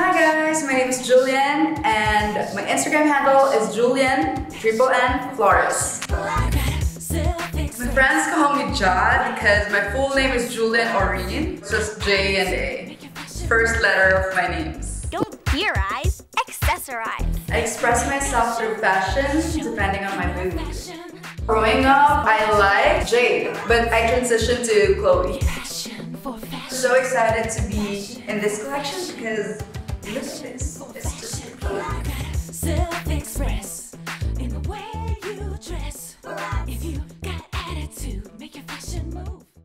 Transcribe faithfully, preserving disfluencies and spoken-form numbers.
Hi guys, my name is Julian and my Instagram handle is Julian Triple N Flores. My friends call me Ja because my full name is Julian Aureen, so it's J and A, first letter of my names. Don't theorize, accessorize. I express myself through fashion depending on my mood. Growing up, I liked Jade, but I transitioned to Chloe. So excited to be in this collection because look at this. It's